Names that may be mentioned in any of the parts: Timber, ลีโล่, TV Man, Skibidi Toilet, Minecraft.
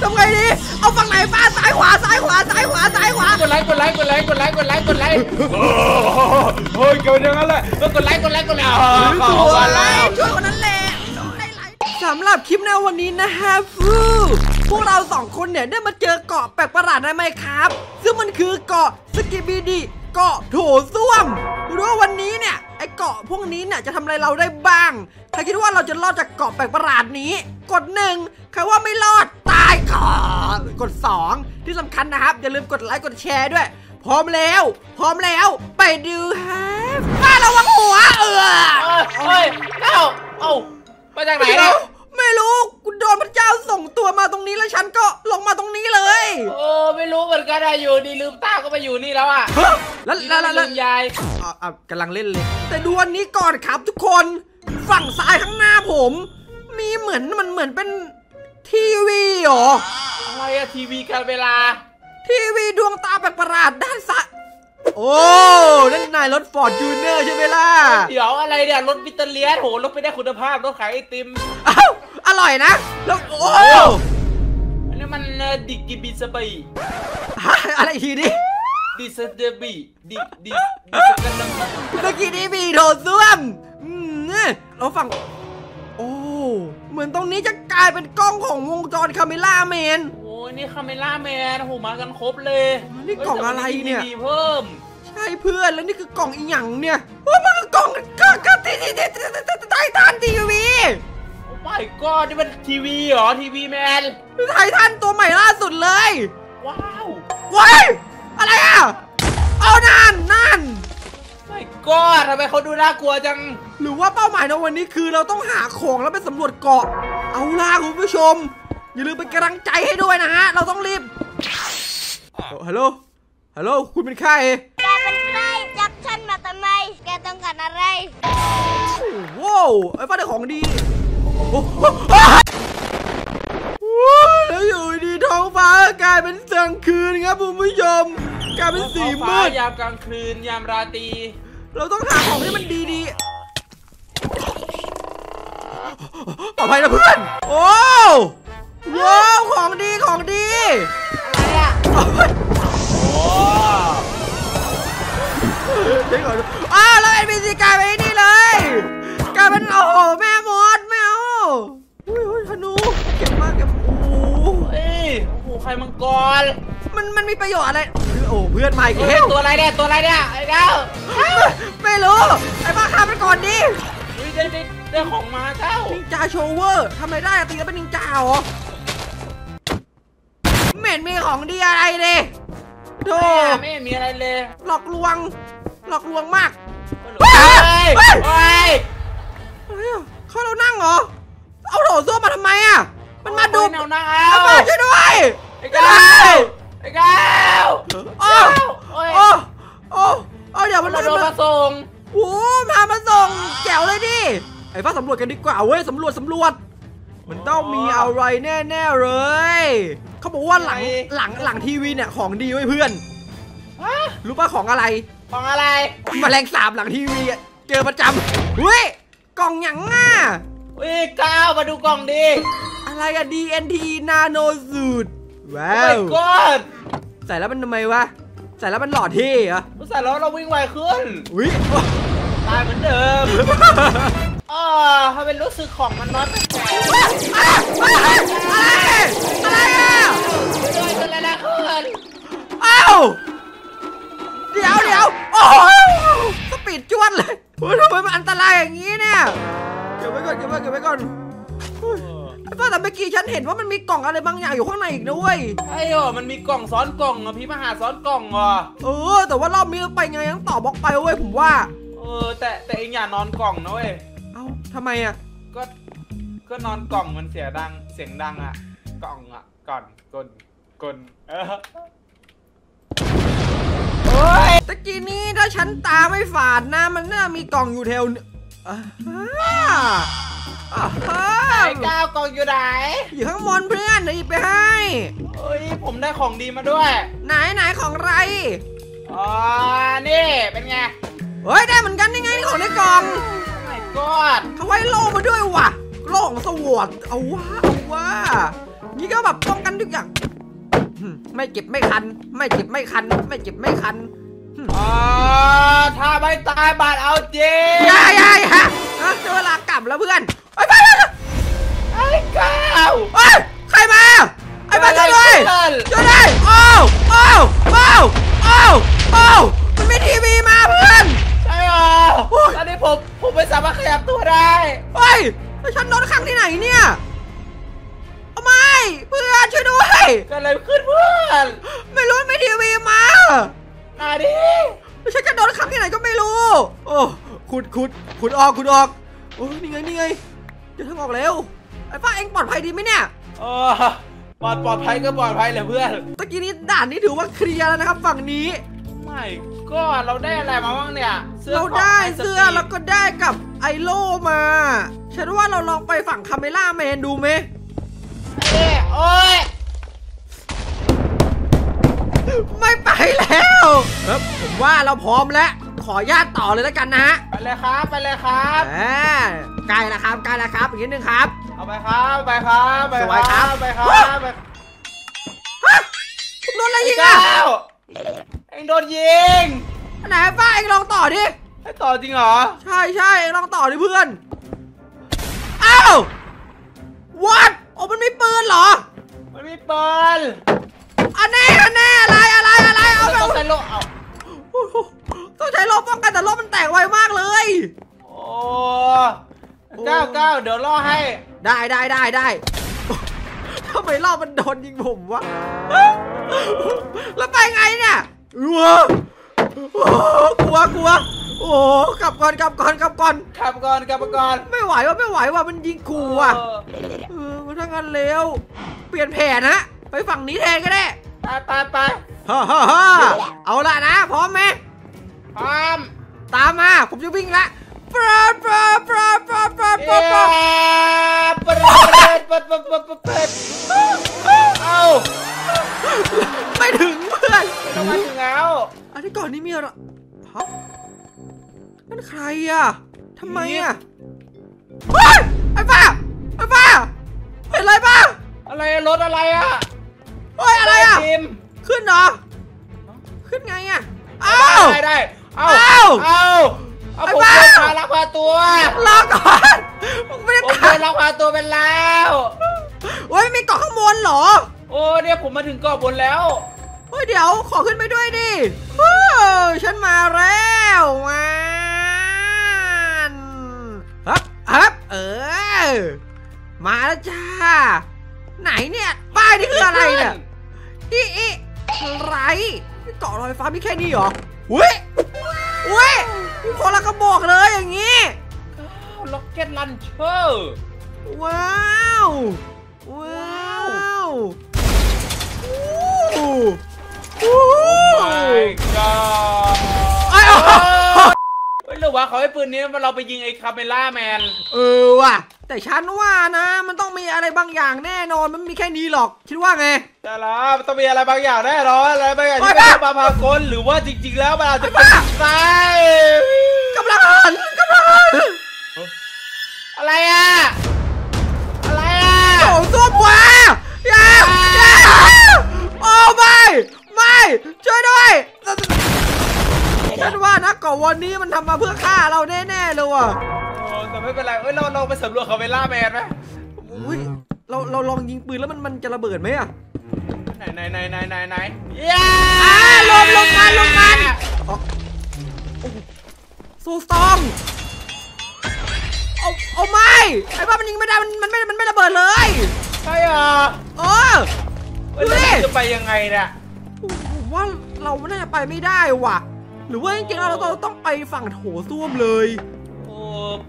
ทำไงดีเอาฝั่งไหนบ้านซ้ายขวาซ้ายขวาซ้ายขวาซ้ายขวากดไลค์กดไลค์กดไลค์กดไลค์กดไลค์กดไลค์โอ้ยเกี่ยวยังงั้นแหละกดไลค์กดไลค์กดไลค์ช่วยคนนั้นแหละสำหรับคลิปในวันนี้นะฮะพวกเรา2คนเนี่ยได้มาเจอเกาะแปลกประหลาดในไมน์คราฟต์ซึ่งมันคือเกาะสกิบิดีเกาะโถส้วมรู้ว่าวันนี้เนี่ยไอเกาะพวกนี้เนี่ยจะทำอะไรเราได้บ้างใครคิดว่าเราจะรอดจากเกาะแปลกประหลาดนี้กด1ใครว่าไม่รอดตายก่อนกด2ที่สำคัญนะครับอย่าลืมกดไลค์กดแชร์ด้วยพร้อมแล้วไปดูฮะบ้าระวังหัวเฮ้ยเอ้ามาจากไหนเนี่ยไม่รู้กูโดนพระเจ้าส่งตัวมาตรงนี้แล้วฉันก็ลงมาตรงนี้เลยไม่รู้เหมือนกันอยู่ดีลืมตาก็มาอยู่นี่แล้วอ่ะแล้วยายกำลังเล่นเลยแต่ดูอันนี้ก่อนครับทุกคนฝั่งซ้ายข้างหน้าผมมีเหมือนเป็นทีวีหรออะไรอะทีวีการเวลาทีวีดวงตาแปลกประหลาดด้านซ้ายโอ้นั่นนายรถฟอร์ดจูเนอร์ใช่ไหมล่ะเดี๋ยวอะไรเนี่ยรถวิตาเลียนโหรถไม่ได้คุณภาพรถขายไอติมอ้าวอร่อยนะแล้วโอ้อันนี้มันดิกิบิสบีอะไรทีนี้ดิสเดบีดิสกันดังเมื่อกี้นี้มีโถส้วมเราฟังโอ้เหมือนตรงนี้จะกลายเป็นกล้องของวงจรคาเมล่าแมนโอ้ยนี่คาเมล่าแมนโหมากันครบเลยนี่กล่องอะไรเนี่ยเพิ่มใช่เพื่อนแล้วนี่คือกล่องอีหยังเนี่ยว่ามันคือกล่องก็ไททันทีวีโอ้ไม่ก็นี่มันทีวีเหรอทีวีแมนไททันตัวใหม่ล่าสุดเลยว้าวว้ายอะไรอ่ะเอานั่นไม่ก็ทำไมเขาดูน่ากลัวจังหรือว่าเป้าหมายในวันนี้คือเราต้องหาของแล้วไปสำรวจเกาะเอาล่ะคุณผู้ชมอย่าลืมเป็นกำลังใจให้ด้วยนะฮะเราต้องรีบฮัลโหลคุณเป็นใครแกเป็นใครจับฉันมาทำไมแกต้องการอะไรว้าวไอ้ฟ้าได้ของดีแล้วอยู่ดีท้องฟ้ากลายเป็นกลางคืนครับคุณผู้ชมกลายเป็นสีมืดยามกลางคืนยามราตรีเราต้องหาของที่มันดีๆต่อไปนะเพื่อนโอ้ว้าวของดีอะไรอ่ะโอ้เดี๋ยวก่อนแล้วเอ็นบีซีกลายไปนี่เลยกลายเป็นโอ้โหแม่มดแมวอุ้ยธนูเก็บมากโอ้โหใครมังกรมันมีประโยชน์อะไรโอ้เพื่อนใหม่เฮ้ยตัวอะไรเนี่ยไอ้เจ้าไม่รู้ไอ้บ้าฆ่ามันก่อนดิได้ของมาเจ้านินจาโชเวอร์ทำไมได้ตีแล้วเป็นนินจาเหรอไม่เห็นมีของดีอะไรเลยโธ่ไม่มีอะไรเลยหลอกลวงมากเฮ้ยเขาเรานั่งเหรอเอาโถส้วมมาทำไมอ่ะมันมาดูมาช่วยด้วยไอ้ก้าวโอ้เดี๋ยวมันโดนมาส่งโอ้มาส่งแจ๋วเลยดิไอ้ฟ้าสำรวจกันดีกว่าเว้ยสำรวจมันต้องมีอะไรแน่ๆเลยเขาบอกว่าหลังทีวีเนี่ยของดีไว้เพื่อนรู้ป่ะของอะไรแมลงสาบหลังทีวีเจอประจำเฮ้ยกล่องหยังอ่ะเฮ้ยก้าวมาดูกล่องดิอะไรอะ DNT นาโนสูตรว้าวใส่แล้วมันทำไมวะใส่แล้วมันหล่อเท่อะใส่แล้วเราวิ่งไวขึ้นอุ้ยตายเหมือนเดิมเขาเป็นรู้สึกของมันน้อยไปอะไรอะด้วยกันแล้วนะเพื่อนอ้าวเดี๋ยวโอ้สปีดจวนเลยทำไมมันอันตรายอย่างนี้เนี่ยเก็บไว้ก่อนแต่เมื่อกี้ฉันเห็นว่ามันมีกล่องอะไรบางอย่างอยู่ข้างในอีกนะเว้ยใช่หรอมันมีกล่องซ้อนกล่องพี่มหาซ้อนกล่องอ่ะแต่ว่ารอบนี้ไปไงยังต่อบล็อกไปเว้ยผมว่าแต่เองอย่านอนกล่องนะเว้ยเอ้าทำไมอ่ะก็นอนกล่องมันเสียงดังอ่ะกล่องอ่ะก่อนตะกี้นี้ถ้าฉันตาไม่ฝาดนะมันน่ามีกล่องอยู่แถวก้าวกล่องอยู่ไหนอยู่ข้างบนเพื่อนหยิบไปให้เฮ้ยผมได้ของดีมาด้วยไหนของไรนี่เป็นไงเฮ้ยได้เหมือนกันได้ไงของในกล่องไม่กอดเขาไว้โล่มาด้วยว่ะโล่ของสวอตเอาวะ นี่ก็แบบป้องกันทุกอย่างไม่เจ็บไม่คันไม่เจ็บไม่คันไม่เจ็บไม่คันถ้าไม่ตายบาดเอาจริงยายฮะเวลากลับแล้วเพื่อนไอ้บ้าไอ้ก้าวไอ้ใครมาไอ้บ้าช่วยเลยช่วยเลยโอ้โอ้โอ้โอ้โอ้มันมีทีวีมาเพื่อนใช่หรอตอนนี้ผมไม่สามารถขยับตัวได้เฮ้ยแล้วฉันโดนขังที่ไหนเนี่ยเอาไม่เพื่อนช่วยด้วยเกิดอะไรขึ้นเพื่อนไม่รู้มีทีวีมามาดิฉันจะโดนขังที่ไหนก็ไม่รู้โอ้ขุดออกโอ้นี่ไงเดี๋ยวทางออกแล้วไอ้ป้าเองปลอดภัยดีไหมเนี่ยปลอดภัยก็ปลอดภัยแหละเพื่อนตะกี้นี้ด่านนี้ถือว่าเคลียร์แล้วนะครับฝั่งนี้ไม่ก็เราได้อะไรมาบ้างเนี่ยเราได้เสื้อแล้วก็ได้กับไอโล่มาฉันว่าเราลองไปฝั่งคาเมล่าแมนดูไหมโอ้ยไม่ไปแล้วผมว่าเราพร้อมแล้วขอญาติต่อเลยแล้วกันนะฮะไปเลยครับใกล้แล้วครับอีกนิดนึงครับเอาไปครับไปครับโดนอะไรยิงอ่ะเอ็งโดนยิงไหนป้าเอ็งลองต่อดิให้ต่อจริงเหรอใช่เอ็งลองต่อดิเพื่อนอ้าววัดโอ้มันมีปืนเหรอมันมีปืนอันนี้อะไรเอาไปต้องใช้โล่ป้องกันแต่โล่มันแตกไวมากเลยโอ้ก้าวเดี๋ยวล่อให้ได้ทำไมล่อมันโดนยิงผมวะแล้วไปไงเนี่ยกลัวโอ้กลับก่อนไม่ไหวว่ะมันยิงขู่อ่ะถ้างั้นเร็วเปลี่ยนแผนฮะไปฝั่งนี้แทนก็ได้ไปเอาละนะพร้อมไหมพร้อมตามมาผมจะวิ่งละเอาไปถึงเพื่อนมาถึงแล้วอันที่ก่อนนี้มีอะไรนั่นใครอ่ะทำไมอ่ะไอ้ป้าเห็นอะไรป้าอะไรรถอะไรอ่ะเฮ้ยอะไรอ่ะขึ้นเหรอขึ้นไงอ่ะเอาผมโดนมาลักพาตัวรอก่อนผมไม่ได้ผมโดนลักพาตัวไปแล้วโอ้ยมีเกาะข้างบนเหรอโอ้เนี่ยผมมาถึงเกาะบนแล้วเฮ้ยเดี๋ยวขอขึ้นไปด้วยดิฉันมาแล้วมันฮับมาแล้วจ้าไหนเนี่ยป้ายนี่คืออะไรเนี่ยอีอะไรเกาะลอยฟ้ามีแค่นี้เหรอเว้ยคนละกระบอกเลยอย่างงี้ล็อกเก็ตลันเชอร์ว้าวโอ้ยก็หรือว่าเขาให้ปืนนี้มาเราไปยิงไอ้คาเมล่าแมนว่ะแต่ฉันว่านะมันต้องมีอะไรบางอย่างแน่นอนมันมีแค่นี้หรอกคิดว่าไงแต่ละมันต้องมีอะไรบางอย่างแน่นอนอะไรบางอย่างที่เป็นปาพากลหรือว่าจริงๆแล้วมันอาจจะเป็นใครกำลังอะไรอ่ะโอ้ตัวบัวอย่าโอ้ไม่ช่วยด้วยฉันว่านะก่อนวันนี้มันทำมาเพื่อฆ่าเราแน่ๆเลยว่ะแต่ไม่เป็นไรเราไปสำรวจคาเมล่าแมนไหมเราลองยิงปืนแล้วมันจะระเบิดไหมอะไหนลงมันซูสตองเอาไม่ไอ้บ้ามันยิงไม่ได้มันไม่ระเบิดเลยใช่เหรอจะไปยังไงเนี่ยผมว่าเราไม่น่าจะไปไม่ได้ว่ะหรือว่าจริงๆเราต้องไปฝั่งโถส้วมเลย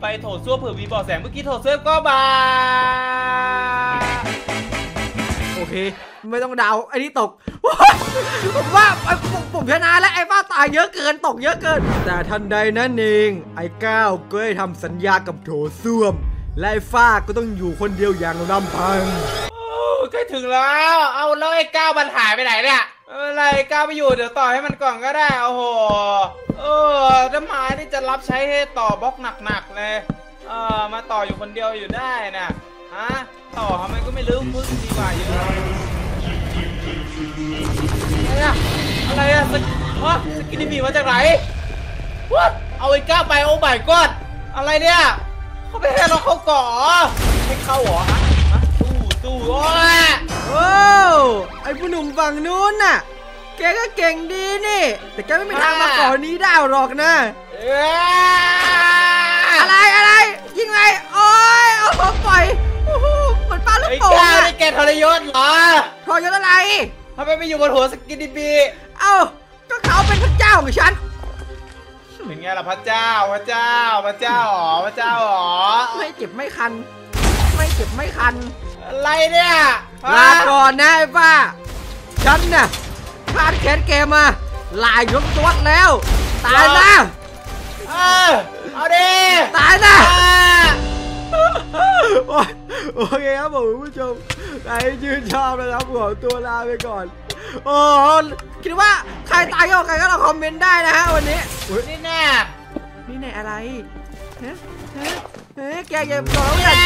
ไปโถส้วมเผื่อมีบ่อแสงเมื่อกี้โถส้วมก็มาโอเคไม่ต้องเดาไอ้นี่ตกผมว่าผมชนะและไอ้ป้าตายเยอะเกินตกเยอะเกินแต่ทันใดนั่นเองไอ้ก้าวก็ได้ทำสัญญากับโถส้วมและไอ้ฟ้าก็ต้องอยู่คนเดียวอย่างลำพังใกล้ถึงแล้วเอาแล้วไอ้ก้าวมันหายไปไหนเนี่ยอะไรก้าวไปอยู่เดี๋ยวต่อให้มันก่อนก็ได้โอ้โหต้นไม้นี่จะรับใช้ให้ต่อบล็อกหนักๆเลยมาต่ออยู่คนเดียวอยู่ได้นะฮะ ต่อมันก็ไม่ลืมมึงดีกว่าเยอะอะไรอะสกินบีมาจากไหนวัดเอาไอ้ก้าไปโอ้ใบก้อนอะไรเนี่ยเขาไปให้เราเขาก่อให้เข้าหรอฮะตู้โอ้ยโอ้ไอ้ผู้หนุ่มฝั่งนู้นน่ะแกก็เก่งดีนี่แต่แกไม่มีทางมาก่อนี้ได้หรอกนะอะไรยิงไรโอ้ยเอาผมปล่อยเหมือนปลาลูกโป่งไอ้ก้าได้แกทรยศเหรอทรยศอะไรทำไมไม่อยู่บนหัวสกินดิบีเอ้าก็เขาเป็นพระเจ้าของฉันเป็นไงล่ะพระเจ้าอ๋อไม่เจ็บไม่คันอะไรเนี่ยลาก่อนนะไอ้ป้าฉันน่ะพลาดแขนแกมาลายยกตัวแล้วตายนะเอาดิตายนะโอเคครับผมผู้ชมใครชื่นชอบนะครับขอตัวลาไปก่อนโอ้คิดว่าใครตายก็ใครก็เราคอมเมนต์ได้นะฮะวันนี้นี่แน่อะไรเฮ้แกอย่าบอกว่า